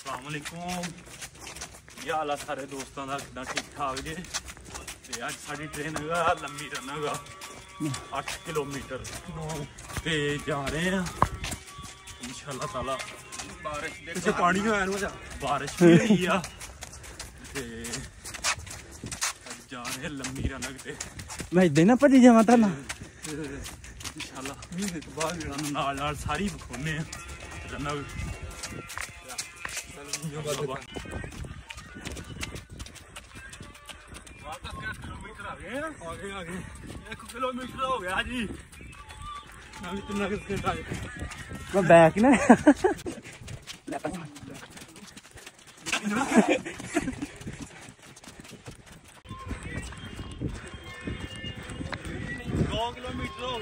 अस्सलाम वालेकुम। यह हाल सारे दोस्तों का कितना ठीक ठाक जी। तो अज साड़ी ट्रेन है लंबी रन है 8 किलोमीटर तो जा रहे हैं इंशाल्लाह ताला। बारिश पानी होया, बारिश भी हुई है तो जा रहे हैं लंबी रन है। मैं इधर ना भजी जावा तो इंशाल्लाह महीने तो बाद सारी बखोने रनक। आगे 1 किलोमीटर हो गया जी। मैं बैक ना हो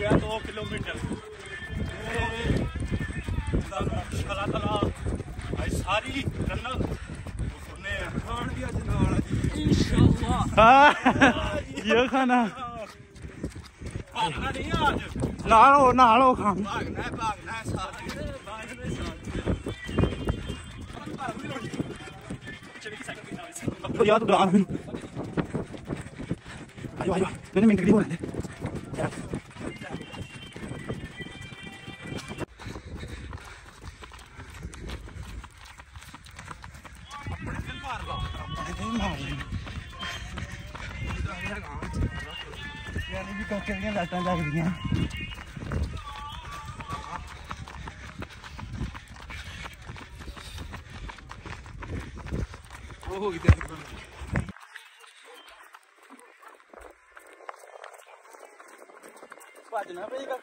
गया 2 किलोमीटर। सारी ये खाना नालो खाना यार मैंने मिनट की बोला। लाइटा लग रही भजना पेगा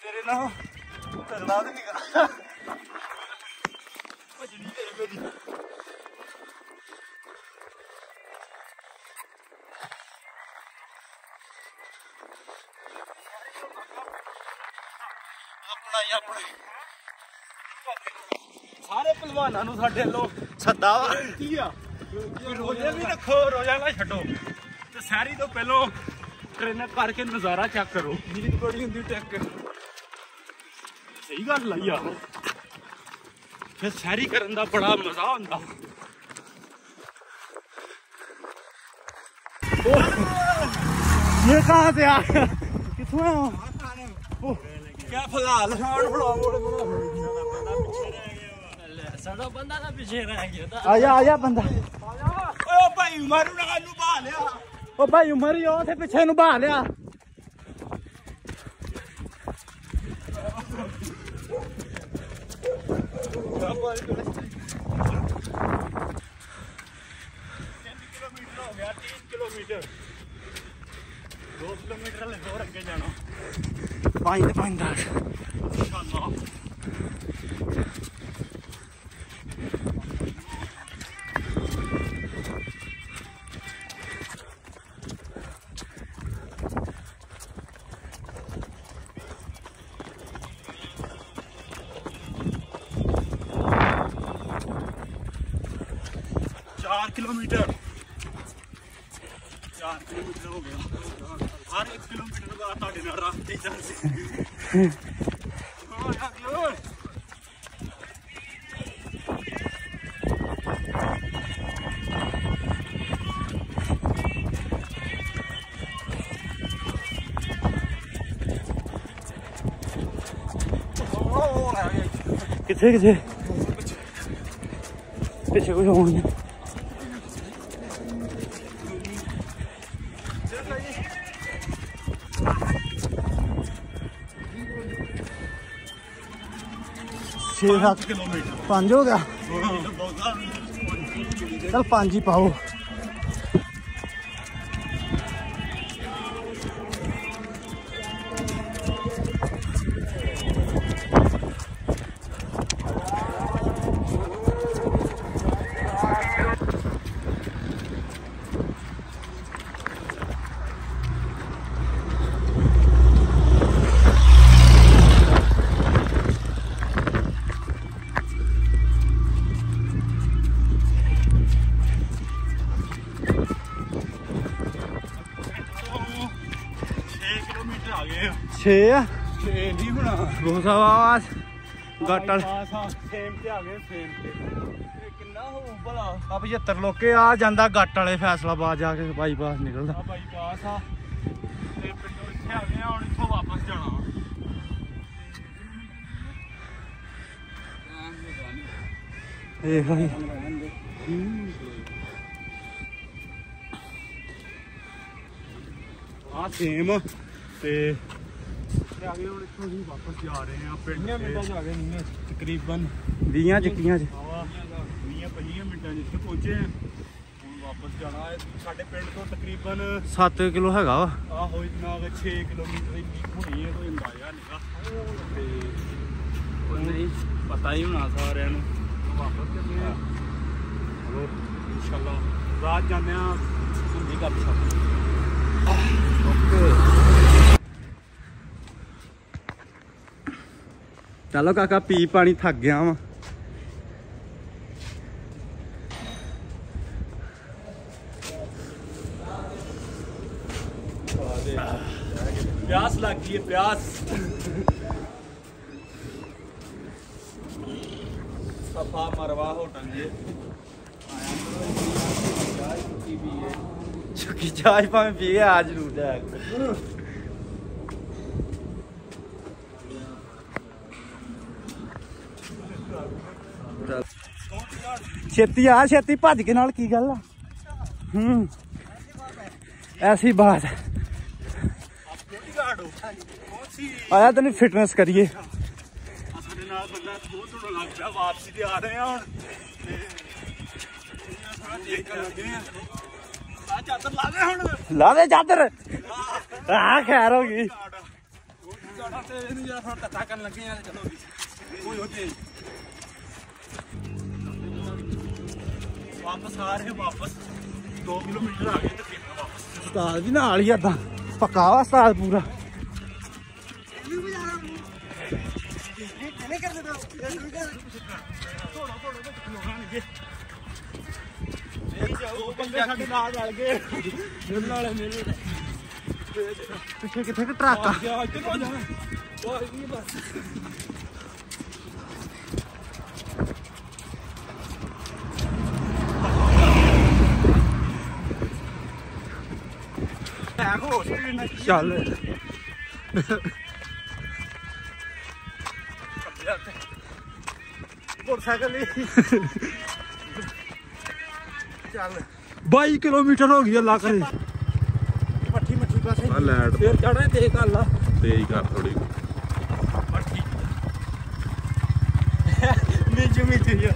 तेरे ना तगड़ा भी निकला भजनी तेरे मेरी। अपना ही अपने सारे पहलवाना नूं साडे लोग सदा रोजा भी रखो, रोजा ना छड्डो। ते सारी तो पहलो ट्रेन करके नजारा चेक करो। नींद बड़ी होंगी ट्रैक सही गल लाई। फिर सैरी करन दा बड़ा मजा आंदा। ये कहां से आ किथों है? क्या फलाल साडा बंदा ना पीछे रह गया। आजा बंदा ओ भाई मारू ना नू बहा लिया। ओ भाई उमर ही ओथे पीछे नू बहा लिया। चार किलोमीटर हो गया। हर 1 किलोमीटर का ताड़े ना रास्ते जा से ओ यार लो किथे पीछे कुछ हो गया। पांच हो गया चल 5 ही पाओ। 75 लोके आ जाता गट आले फैसलाबाद जाके बाईपास निकलदा। सेम ते आगे हम इथों ही वापस जा रहे हैं। पिंड मिनटा जा गए नहीं तकरीबन 20 चिक्कियां च 20-25 मिनटा जिथे पहुंचे हैं। हम वापस जाना है साडे पिंड तो तकरीबन 7 किलो हैगा वा आहो इतना 6 किलोमीटर ही होनी है कोई अंदाजा नहीं ते और नहीं पता ही होना सारे नु वापस चलने हैं। चलो इंशाल्लाह रात जाने हैं सुनदी गप शप। चलो काका पी पानी थक गया वा। प्यास लग गई है प्यास। सफा मरवा होटल ये चुकी चाय पानी पी है आज जरूर। छेती आ छेती भज के नाल की गल ऐसी बात आया तेन फिटनेस करिए। ला दे चादर हाँ खैर हो गई। वापस आ रहे वापस 2 किलोमीटर आ गए तकरीबन। वापस उस्ताद भी नाल ही अद्धा पक्का उस्ताद पूरा पिछले कितने के ट्राका चल मोटरसाइकिल चल 22 किलोमीटर हो गया लाकर मट्ठी मट्ठी पास फिर चढ़े तेज कर ला तेज कर थोड़ी मट्ठी मीजू मीजू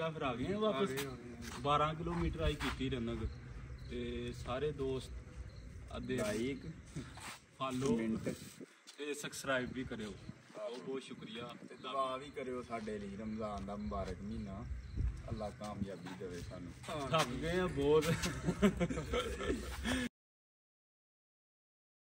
आ गए वापस 12 किलोमीटर आई की रनक सारे दोस्त लाइक फॉलो सब्सक्राइब भी करो, बहुत बहुत शुक्रिया। दुआ भी करो साडे लिए, रमजान का मुबारक महीना, अल्लाह कामयाबी देवे सानू। थक गए बहुत।